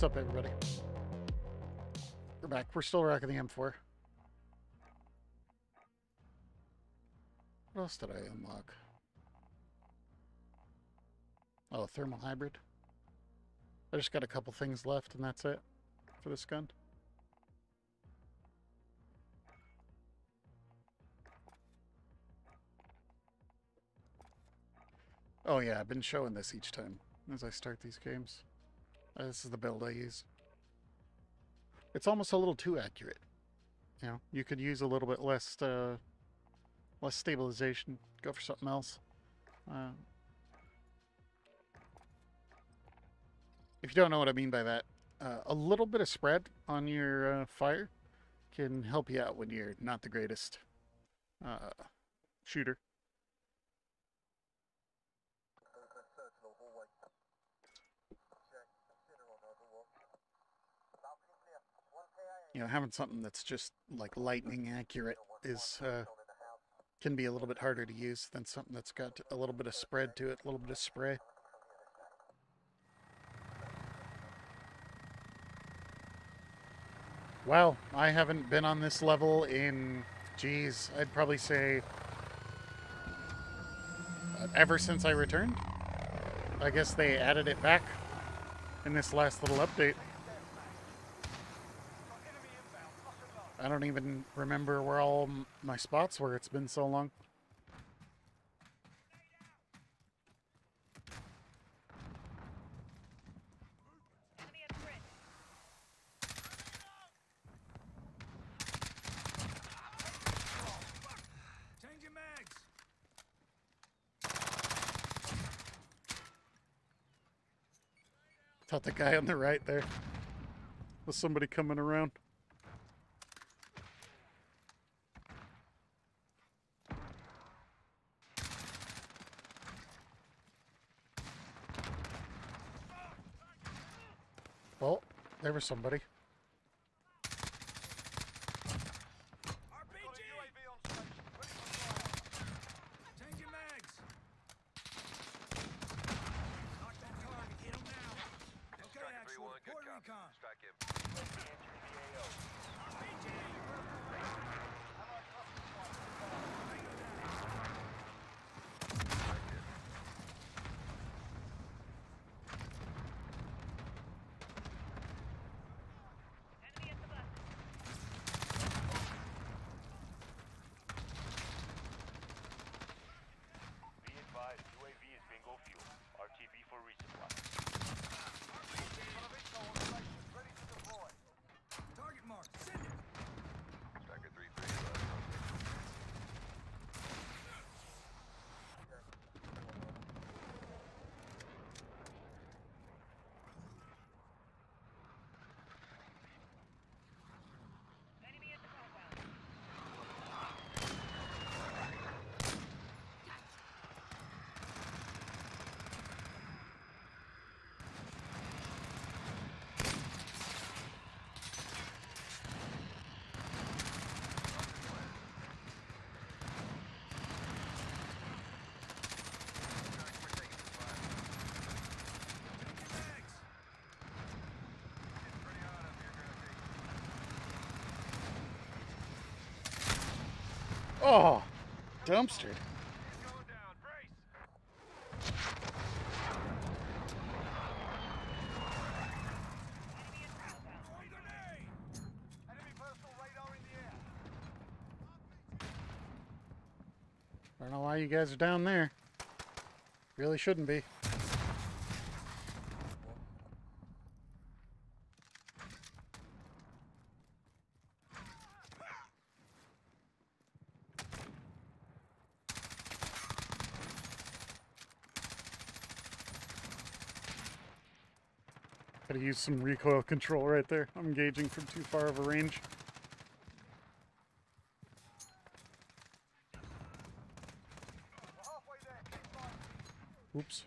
What's up, everybody? We're back. We're still rocking the M4. What else did I unlock? Oh, thermal hybrid. I just got a couple things left, and that's it for this gun. Oh yeah, I've been showing this each time as I start these games. This is the build I use. It's almost a little too accurate. You know, you could use a little bit less less stabilization. Go for something else. If you don't know what I mean by that, a little bit of spread on your fire can help you out when you're not the greatest shooter. You know, having something that's just like lightning accurate is can be a little bit harder to use than something that's got a little bit of spread to it, a little bit of spray. Wow, I haven't been on this level in, geez, I'd probably say ever since I returned. I guess they added it back in this last little update. I don't even remember where all my spots were. It's been so long. Thought the guy on the right there was somebody coming around. Well, there was somebody. Oh, dumpster. I don't know why you guys are down there. Really shouldn't be. Gotta use some recoil control right there. I'm engaging from too far of a range. Oops.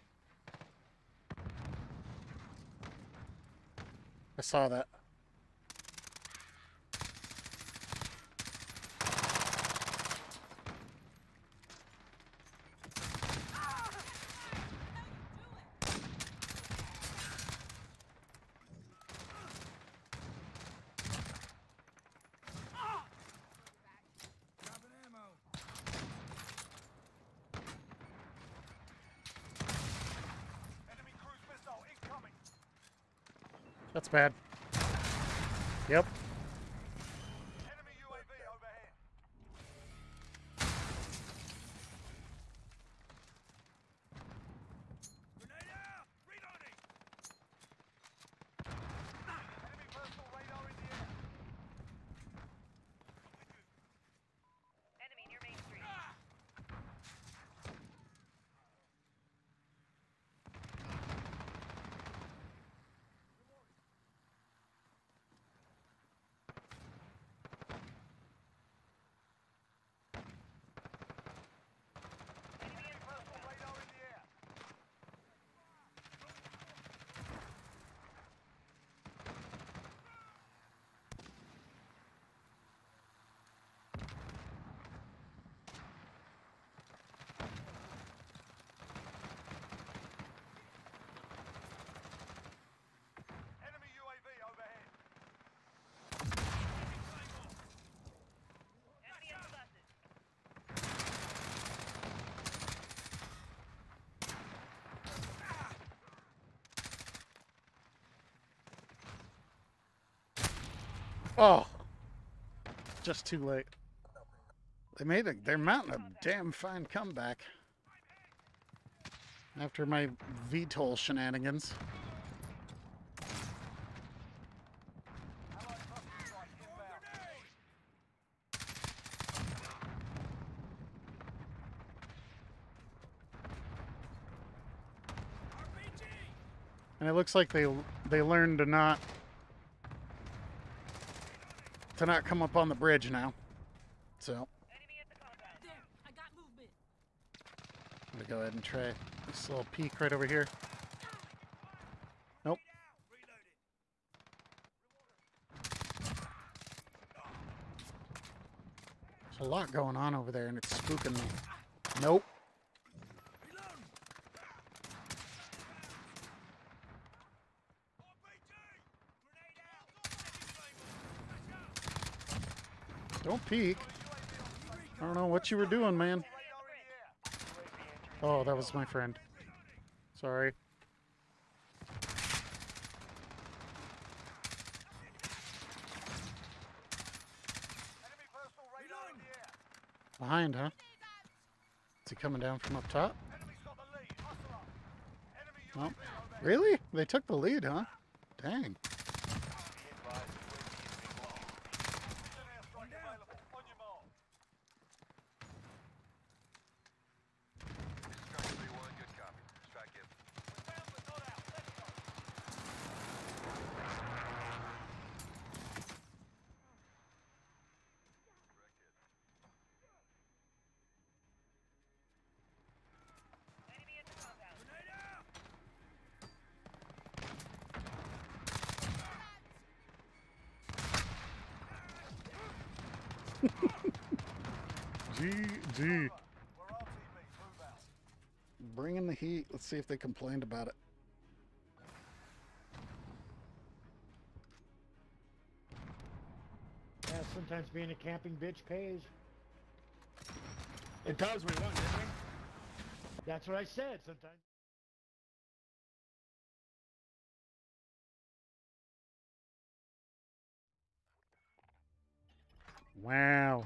I saw that. That's bad. Yep. Enemy UAV overhead. Grenade out! Reloading! Enemy personal radar in the air. Enemy near Main Street. Oh, just too late. They made it. They're mounting a damn fine comeback after my VTOL shenanigans. And it looks like they learned to not come up on the bridge now. So enemy at the combat. There, I got movement. I'm gonna go ahead and try this little peek right over here. Nope. There's a lot going on over there and it's spooking me. Nope. Don't peek. I don't know what you were doing, man. Oh, that was my friend. Sorry. Behind, huh? Is he coming down from up top? No. Really? They took the lead, huh? Dang. GG. Bring in the heat. Let's see if they complained about it. Yeah, sometimes being a camping bitch pays. It does when you want, doesn't it? That's what I said, sometimes. Wow.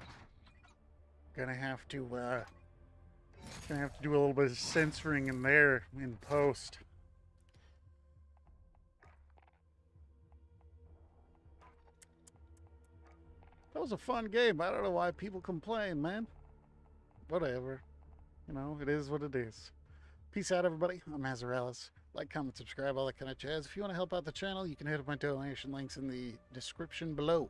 Gonna have to do a little bit of censoring in there in post. That was a fun game. I don't know why people complain, man. Whatever. You know, it is what it is. Peace out, everybody. I'm Azeralas. Like, comment, subscribe, all that kind of jazz. If you want to help out the channel, you can hit up my donation links in the description below.